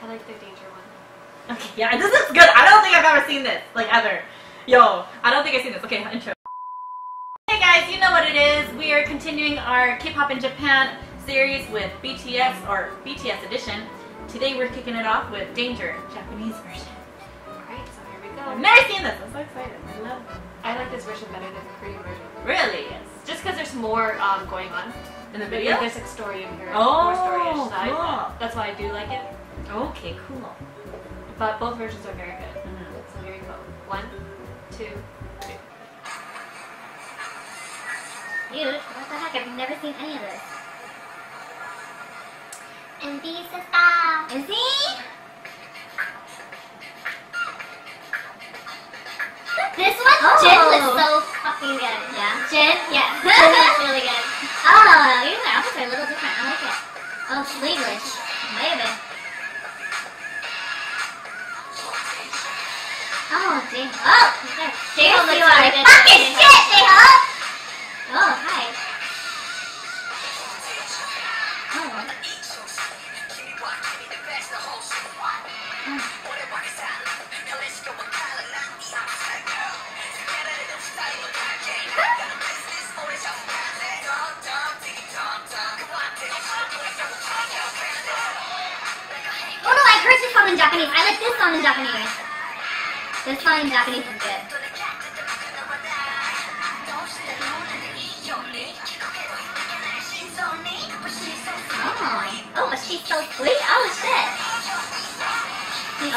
I like the Danger one. Okay, yeah, this is good. I don't think I've ever seen this, like, ever. Yo, I don't think I've seen this. Okay, intro. Hey guys, you know what it is. We are continuing our K-pop in Japan series with BTS, or BTS edition. Today we're kicking it off with Danger, Japanese version. Alright, so here we go. I've never seen this. I'm so excited. I love it. I like this version better than the Korean version. Really? Yes. Just because there's more going on in the video. Like, there's like story in here. Oh, more story-ish side. Cool. That's why I do like it. Okay, cool. But both versions are very good. Mm-hmm. So here we go. 1, 2, 3. Dude, what the heck? I've never seen any of this. And B says ah. And Z. This one, oh. Jin was so fucking good. Yeah. Jin, yeah. Jin was really good. Oh, even their outfits are a little different. I like it. Oh, sleeveless. Wait a minute. Oh, J-Hope. Oh, J-Hope looks really good. Fucking shit, J-Hope. Oh, hi. In Japanese. I like this song in Japanese. This song in Japanese is good. Oh, but she's so sweet. Oh shit.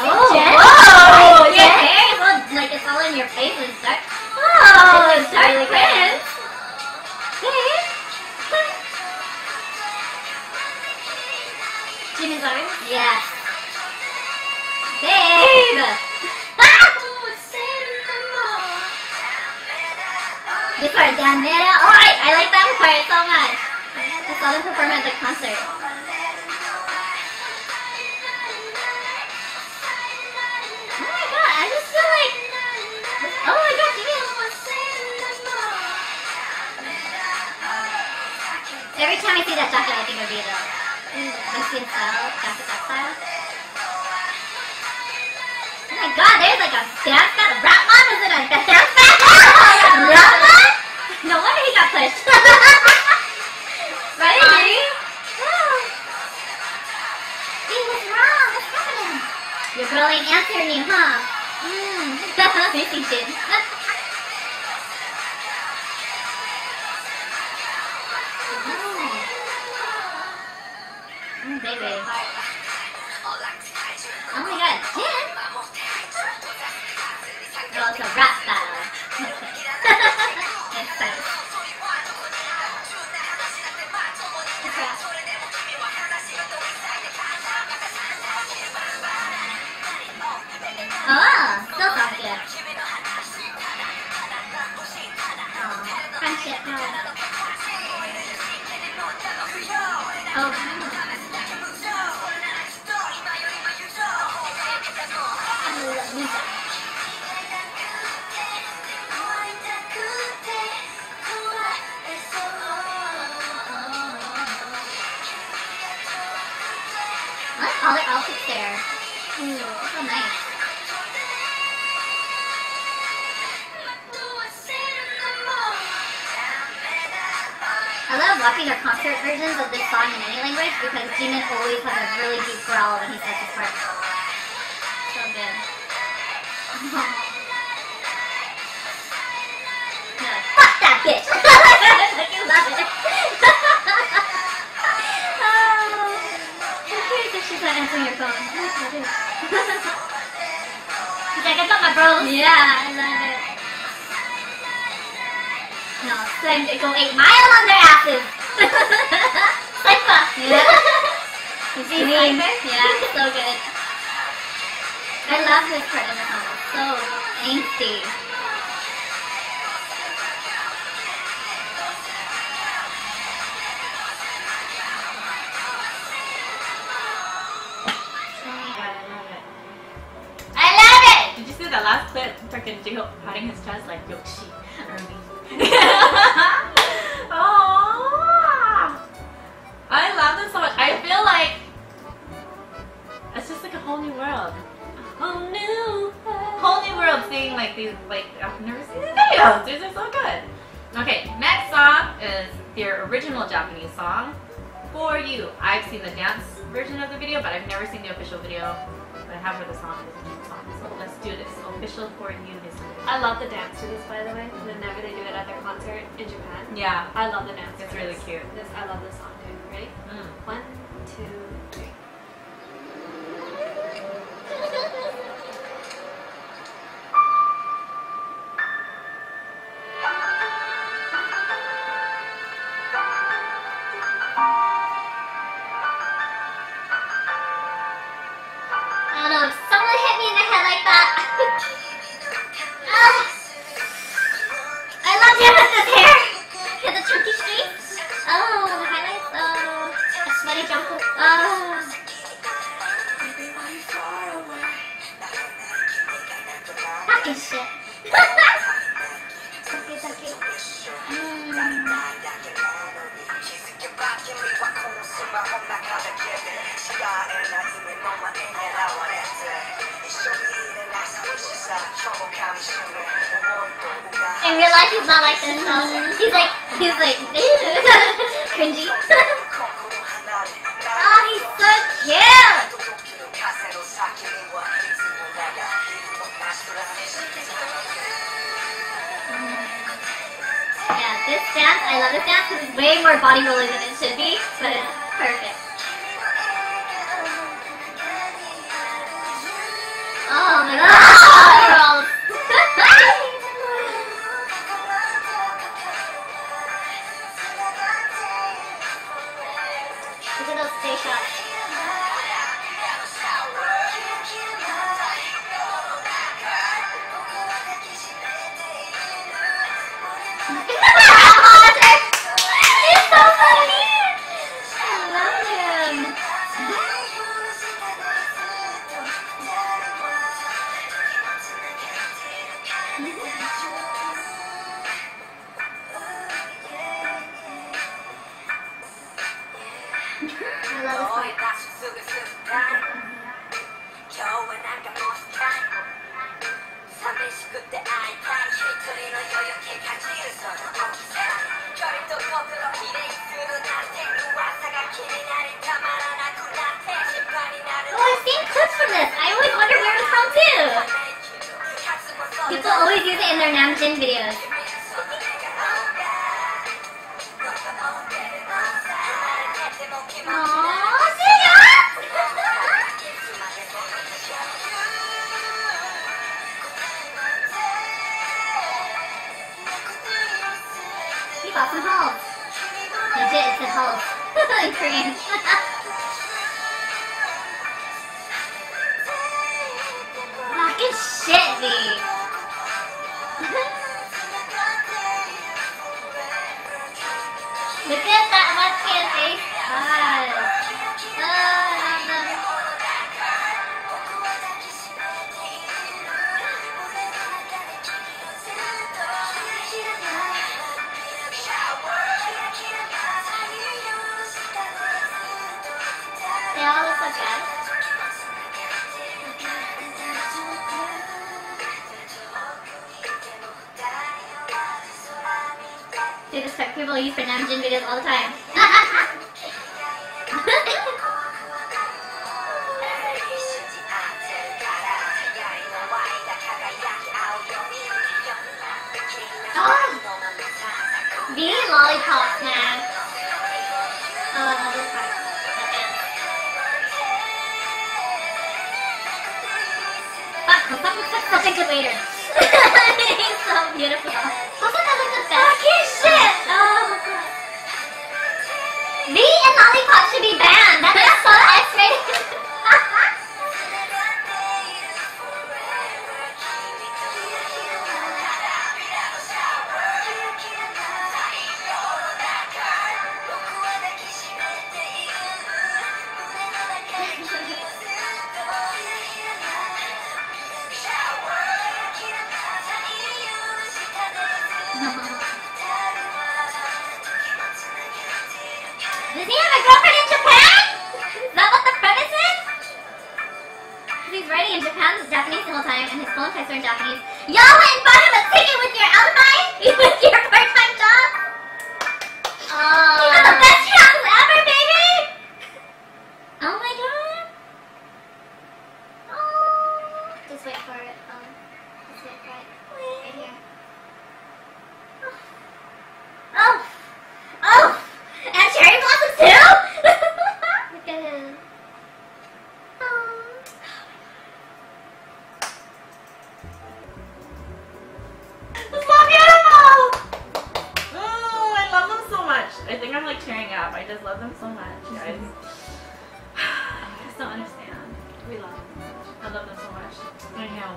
Oh, whoa! Your hair is all, like, it's all in your face and dark. Oh, it's dark really prints. Jimin's arms? Yes. Babe! This part, damn it! Oh, I like that part so much! I saw them perform at the concert. Oh my god, I just feel like... Oh my god, Jimin! Every time I see that jacket, I think of you though. I've seen style, jacket that style. Oh my god, there's like a dance battle. Ratmon was in a dance battle! Oh, Ratmon? No wonder he got pushed. Right? Oh. Dude, what's wrong? What's happening? Your girl ain't answering you, huh? That's missing shit. Baby. Oh my god, Jin? Oh, it's a rap battle. It's fun. It's rap. Oh, still sounds good. Oh, friendship, no. Oh, all their outfits there. Ooh, so nice. I love watching their concert versions of this song in any language because Jimin always has a really deep growl when he says his part. So good. No, fuck that bitch! I can love it. She's not answering your phone. She's like, I got my bros. Yeah, I love it. No, time to go 8 Mile on their asses. Cypher. Yeah. You see me? Yeah, so good. I love this part of the song. It's so angsty. That last clip, freaking J-Hope patting his chest like Yoshi or me. Oh, I love this so much. I feel like it's just like a a whole new world seeing like these, like, I've never seen these videos. These are so good. Okay, next song is their original Japanese song, For You. I've seen the dance version of the video, but I've never seen the official video. But I have heard the song is a new song. So let's do this. Official For You is good. I love the dance to this, by the way. Whenever they do it at their concert in Japan. Yeah. I love the dance. It's really cute. I love this song too. Ready? Mm. 1, 2, 3. In real life, he's not like this. He's like cringy. Oh, he's so cute. Yeah, this dance, I love this dance because it's way more body rolling than it should be, but it's perfect. Oh my god. People always use it in their Namjoon videos. Aww, he bought some holes. Legit, it's the holes. In Korean. Look at that muscular face. They all look so good. Dude, this type people use for Namjoon videos all the time. Oh! These lollipops, man. Oh, I love this part. Fuck, such a good waiter. He's so beautiful. Fucking shit! Oh my god. Me and Lollipop should be banned. That is so X-rated. Does he have a girlfriend in because they're Japanese. Y'all went bought him a ticket with your alibi? With your part-time job? You got the best jobs ever, baby! Oh my god. Oh. Just wait for it. Just wait for it. Right here. Oh. Oh. And cherry blossoms too? Look at him. I just love them so much, guys. I just don't understand. We love them so much. I love them so much. Anyhow,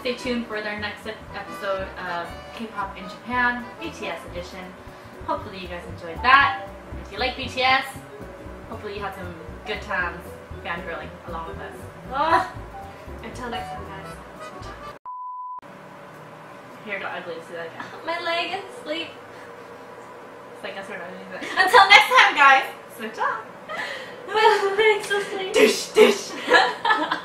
stay tuned for their next episode of K-Pop in Japan, BTS edition. Hopefully you guys enjoyed that. If you like BTS, hopefully you had some good times fangirling along with us. Until next time, guys. Hair got ugly, see that again. My leg and sleep. I guess we're not doing that. Until next time, guys! Switch up! Dish, dish!